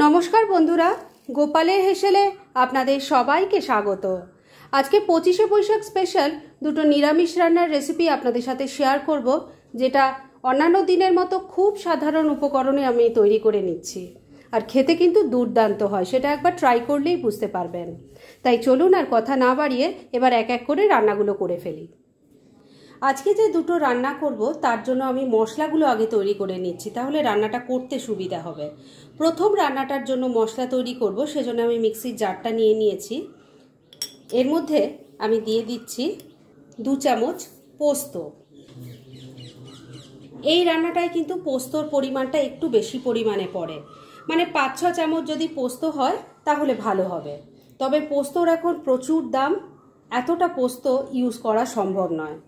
नमस्कार बंधुरा गोपालेर हेसेले आपनादेर सबाइके स्वागत। आज के 25 बैशाख स्पेशल दुटो निरामिष रान्नार रेसिपि आपनादेर साथे शेयर करब, जेटा अन्यान्य दिनेर मतो खूब साधारण उपकरणे आमि तैरी करे निच्छि और खेते किन्तु दुर्दान्त हय, सेटा एकबार ट्राई करलेई बुझते पारबेन। ताई चलुन आर कथा ना बाड़िये एबार एक एक करे रान्नागुलो करे फेली। आजके जे दुटो रान्ना करब तार जोन्नो आमि मशलागुलो आगे तैरी करे निच्छि, ताहले रान्नाटा करते सुविधा होबे। प्रथम रान्नाटार जोन्नो मशला तैरी करब, सेजोन्नो आमि मिक्सिर जारटा निये नियेछि। एर मध्ये आमि दिये दिच्छि 2 चामच पोस्तो। एई रान्नाटाय किन्तु पोस्तोर परिमाणटा एकटु बेशी परिमाणे पड़े, माने 5-6 चामच जदि पोस्तो हय ताहले भालो होबे। तबे पोस्तोर एखन प्रचुर दाम, एतटा पोस्तो इउज करा सम्भव नय,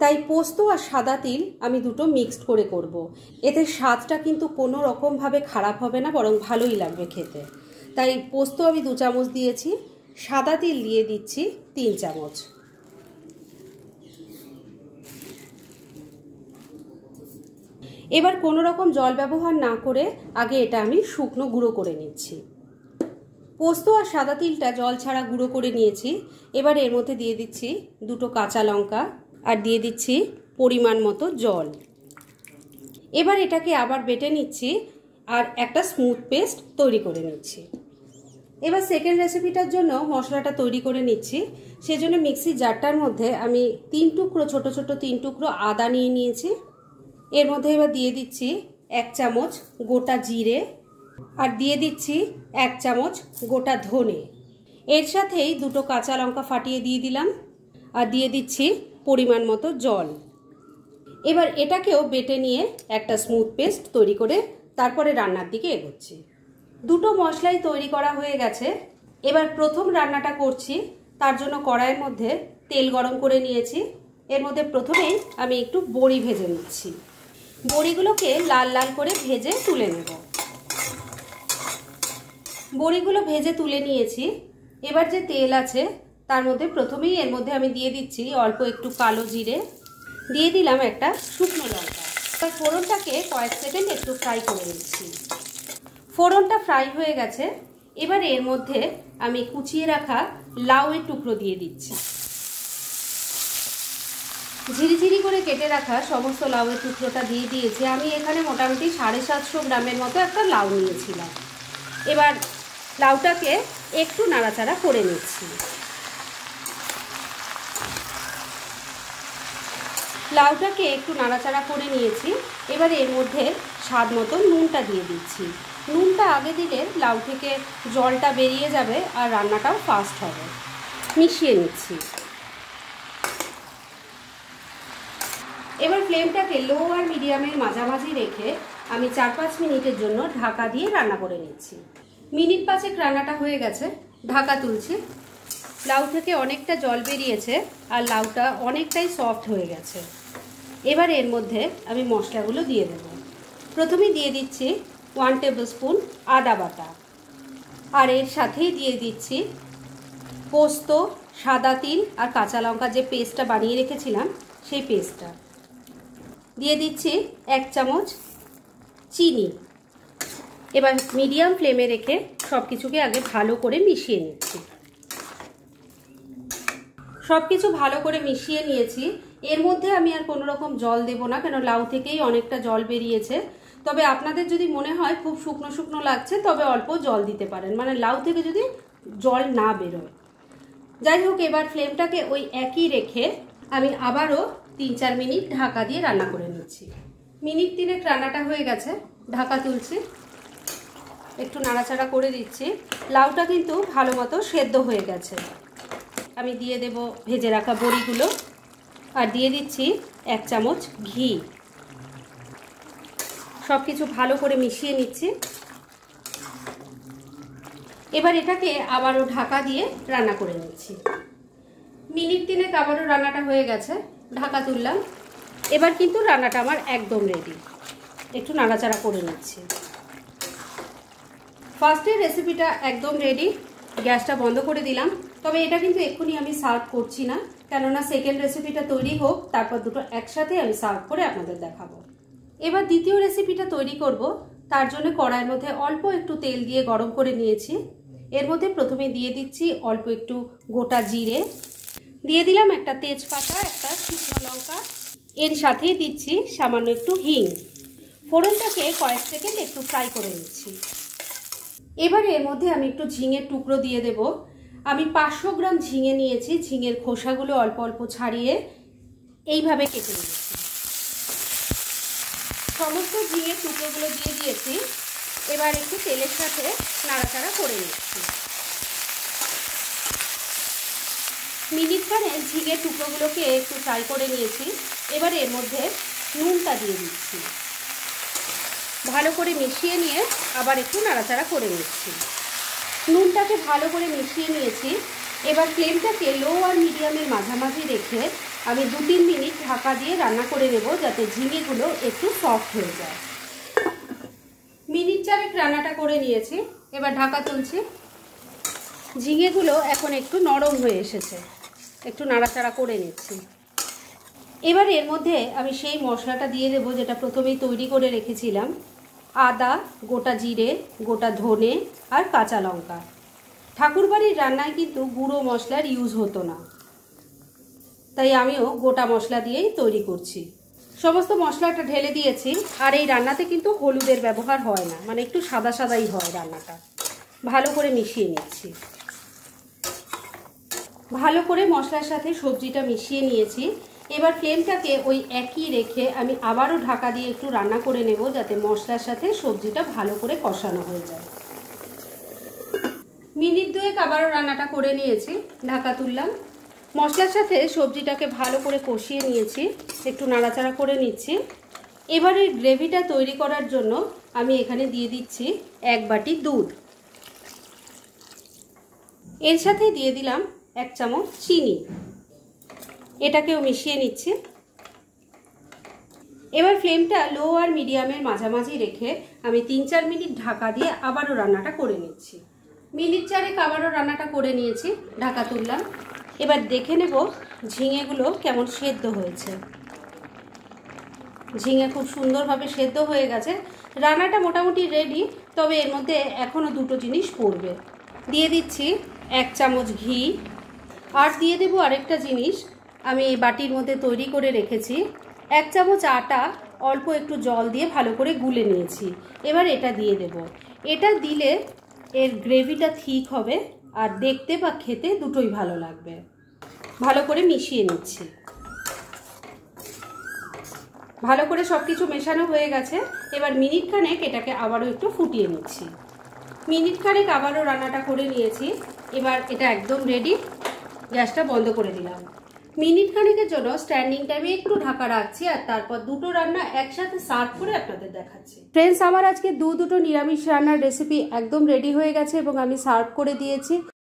ताई पोस्तो और सादा तिल आमी दुटो मिक्सड करे करब। एते स्वादटा किन्तु कोनो रकम भावे खराब होबे ना, बरं भालोई लागबे खेते। ताई पोस्तो आमी 2 चामच दिएछि, सादा तिल दिए दिच्छि 3 चामच। एबार कोनो रकम जल व्यवहार ना करे आगे एटा आमी शुकनो गुड़ो करे निच्छि। पोस्तो और सादा तिलटा जल छाड़ा गुड़ो करे निएछि। एबार एर मধ্যে दिए दिच्छि दुटो काँचा लंका और दिए दिच्छी परिमाण मतो जल। एबार एटाके आबार बेटे निच्छी और एकटा स्मुथ पेस्ट तैरी करे निच्छी। एबार सेकेंड रेसिपिटार जोन्नो मशलाटा तैरी करे निच्छी। सेजोन्नो मिक्सि जारटार मধ্যে आमी 3 टुकरो छोटो छोटो 3 टुकरो आदा निये नियेछि। एर मধ্যে एबार दिए दिच्छी 1 चामच गोटा जिरे और दिए दिच्छी 1 चामच गोटा धने। एर साथेई दुटो काँचा लंका फाटिये दिए दिलाम और दिए दिच्छी परिमाण मतो जल। एबार एटाकेओ बेटे निये एकटा स्मुथ पेस्ट तैरी करे तारपरे रान्नार दिके एगोच्छि। दुटो मशलाई तैरी करा हये गेछे। एबार प्रथम रान्नाटा करछि, तार जोन्नो कड़ाइयेर मধ্যে तेल गरम करे नियेछि। एर मধ্যে प्रथमेई आमि एकटु बड़ी भेजे निচ্छि। बड़ीगुलोके लाल लाल करे भेजे तुले नेब। बड़ीगुलो भेजे तुले नियेछि। एबार जे तेल आछे तार मध्य प्रथम एर मध्य हमें दिए दीची अल्प एकटू कालो जिरे, दिए दिलाम एक शुकनो लंका। फोड़नटा के कयेक सेकेंड एकटू फ्राई करे निच्छी। फोड़नटा फ्राई हो गेछे। एबार एर मध्य आमी कुचिए रखा लाउएर टुकरो दिए दीची। झिरिझिरि करे केटे रखा समस्त लाउएर टुकरोटा दिए दिएछि। आमी एखाने मोटामुटी 750 ग्रामेर मतो एकटा लाउ नियेछिलाम। एबार लाउटाके एकटू नाड़ाचाड़ा करे निच्छी। लाउटाके एकटू नाड़ाचाड़ा करे नियेछि। एबार एर मধ্যে स्वाद मतो नूनटा दिए दिच्छी। नूनटा आगे दिले लाउ थेके जलटा बेरिये जाबे और रान्नाटाओ फास्ट होबे। मिशिये निच्छी। एबार फ्लेमटाके लो और मिडियामेर माझामाझि रेखे आमी 4-5 मिनिटेर जोन्नो ढाका दिये रान्ना करे निच्छी। मिनिट 5 रान्नाटा हये गेछे। ढाका तुलछि। लाउ थेके अनेकटा जल बेरियेछे और लाउटा अनेकटाई सफ्ट हये गेछे। एबार एर मধ্যে आमी मशलागुलो दिए देब। प्रथमेई दिए दिच्छि 1 टेबिलस्पून आदा बाटा और एर साथेई दिए दिच्छि पोस्तो, सादा तिल और काँचा लंका जे पेस्टटा बानिये रेखेछिलाम सेई पेस्टटा। दिए दिच्छि 1 चामच चिनि। एबार मिडियाम फ्लेमे रेखे सबकिछुके आगे भालो करे मिशिये निচ্ছি। सबकिछु भालो करे मिशिये नियेछि। एर मধ্যে आमि आर कोनो रकम जल देब ना, कारण लाउ थेकेई अनेकटा जल बेरियेछे। तबे आपनादेर जोदि मने हय खूब शुकनो शुकनो लागछे तबे अल्प जल दिते पारेन, माने लाउ थेके जोदि जल ना बेरोय। जाइ होक एबार फ्लेमटाके ओई एकई रेखे आमि आबारो 3-4 मिनिट ढाका दिये रान्ना करे निচ্ছি। मिनिट 3 रान्नाटा हये गेछे। ढाका तुलछि। एकटू नाड़ाचाड़ा करे दिচ্ছি। लाउटा किन्तु भालोमतो सेদ্ধ हये गेछे। आमी दिए देव भेजे रखा बड़ीगुलो और दिए दिच्छी 1 चामच घी। सबकिछु भालो करे मिशिये निচ্ছি। एबार एटाके आबारो ढाका दिए रान्ना करे निচ্ছি। मिनिट 3 आबारो रान्नाटा हये गेछे। ढाका तुललाम। एबार किन्तु रान्नाटा आमार एकदम रेडी। एकटू नाड़ाचाड़ा करे निচ্ছি। फार्स्टे रेसिपिटा एकदम रेडी। গ্যাসটা বন্ধ করে দিলাম। তবে এটা কিন্তু এক্ষুনি আমি সার্ভ করছি না, কারণনা সেকেন্ড রেসিপিটা তৈরি হোক, তারপর দুটো একসাথে আমি সার্ভ করে আপনাদের দেখাবো। এবার দ্বিতীয় রেসিপিটা তৈরি করব। তার জন্য কড়াইয়ের মধ্যে অল্প একটু তেল দিয়ে গরম করে নিয়েছি। এর মধ্যে প্রথমে দিয়ে দিচ্ছি অল্প একটু গোটা জিরে, দিয়ে দিলাম একটা তেজপাতা, একটা শুকনো লঙ্কা, এর সাথেই দিচ্ছি সামান্য একটু হিং। ফোড়নটাকে কয়েক সেকেন্ড একটু ফ্রাই করে নিচ্ছি। এবারে এর মধ্যে আমি একটু ঝিঙের টুকরো দিয়ে দেব। আমি 500 গ্রাম ঝিঙে নিয়েছি, ঝিঙের খোসাগুলো অল্প অল্প ছাড়িয়ে এইভাবে কেটে নিয়েছি। সমস্ত ঝিঙের টুকরোগুলো দিয়ে দিয়েছি। এবার একটু তেলের সাথে নাড়াচাড়া করে নিচ্ছি। মিনিটখানে ঝিঙের টুকরোগুলোকে একটু ফ্রাই করে নিয়েছি। এবার এর মধ্যে নুনটা দিয়ে দিচ্ছি, ভালো করে মিশিয়ে নিয়ে আবার একটু নাড়াচাড়া করে নিচ্ছি। নুনটাকে ভালো করে মিশিয়ে নিয়েছি। এবার ফ্লেমটাকে লো আর মিডিয়ামের মাঝামাঝি রেখে আমি 2-3 মিনিট ঢাকা দিয়ে রান্না করে নেব, যাতে ঝিঙেগুলো একটু সফট হয়ে যায়। মিনিট চারেক রান্নাটা করে নিয়েছি। এবার ঢাকা তুলছি। ঝিঙেগুলো এখন একটু নরম হয়ে এসেছে, একটু নাড়াচাড়া করে নিচ্ছি। এবার এর মধ্যে আমি সেই মশলাটা দিয়ে দেবো যেটা প্রথমেই তৈরি করে রেখেছিলাম, আদা, গোটা জিরে, গোটা ধনে আর কাঁচা লঙ্কা। ঠাকুরবাড়ির রান্নায় কিন্তু গুঁড়ো মশলার ইউজ হতো না, তাই আমিও গোটা মশলা দিয়েই তৈরি করছি। সমস্ত মশলাটা ঢেলে দিয়েছি। আর এই রান্নাতে কিন্তু হলুদের ব্যবহার হয় না, মানে একটু সাদা সাদাই হয় রান্নাটা। ভালো করে মিশিয়ে নিচ্ছি। ভালো করে মশলার সাথে সবজিটা মিশিয়ে নিয়েছি। এবার ফ্লেমটাকে ওই একই রেখে আমি আবারও ঢাকা দিয়ে একটু রান্না করে নেব, যাতে মশলার সাথে সবজিটা ভালো করে কষানো হয়ে যায়। মিনিট দুয়েক আবারও রান্নাটা করে নিয়েছি। ঢাকা তুললাম। মশলার সাথে সবজিটাকে ভালো করে কষিয়ে নিয়েছি, একটু নাড়াচাড়া করে নিচ্ছি। এবারে গ্রেভিটা তৈরি করার জন্য আমি এখানে দিয়ে দিচ্ছি 1 বাটি দুধ, এর সাথে দিয়ে দিলাম 1 চামচ চিনি, এটাকেও মিশিয়ে নিচ্ছি। এবার ফ্লেমটা লো আর মিডিয়ামের মাঝামাঝি রেখে আমি 3-4 মিনিট ঢাকা দিয়ে আবারও রান্নাটা করে নিচ্ছি। মিনিট চারেক আবারও রান্নাটা করে নিয়েছি। ঢাকা তুললাম। এবার দেখে নেব ঝিঙেগুলো কেমন সেদ্ধ হয়েছে। ঝিঙে খুব সুন্দরভাবে সেদ্ধ হয়ে গেছে। রান্নাটা মোটামুটি রেডি, তবে এর মধ্যে এখনও 2টো জিনিস পড়বে। দিয়ে দিচ্ছি 1 চামচ ঘি, আর দিয়ে দেবো আরেকটা জিনিস আমি এই বাটির মধ্যে তৈরি করে রেখেছি। 1 চামচ আটা অল্প একটু জল দিয়ে ভালো করে গুলে নিয়েছি। এবার এটা দিয়ে দেব। এটা দিলে এর গ্রেভিটা ঠিক হবে, আর দেখতে বা খেতে দুটোই ভালো লাগবে। ভালো করে মিশিয়ে নিচ্ছি। ভালো করে সব কিছু মেশানো হয়ে গেছে। এবার মিনিটখানেক এটাকে আবারও একটু ফুটিয়ে নিচ্ছি। মিনিটখানেক আবারও রান্নাটা করে নিয়েছি। এবার এটা একদম রেডি। গ্যাসটা বন্ধ করে দিলাম। মিনিট খানেকের জন্য স্ট্যান্ডিং টাইমে একটু ঢাকা রাখছি, আর তারপর 2টো রান্না একসাথে সার্ভ করে আপনাদের দেখাচ্ছি। ফ্রেন্ডস, আমার আজকে 2টো নিরামিষ রান্নার রেসিপি একদম রেডি হয়ে গেছে এবং আমি সার্ভ করে দিয়েছি।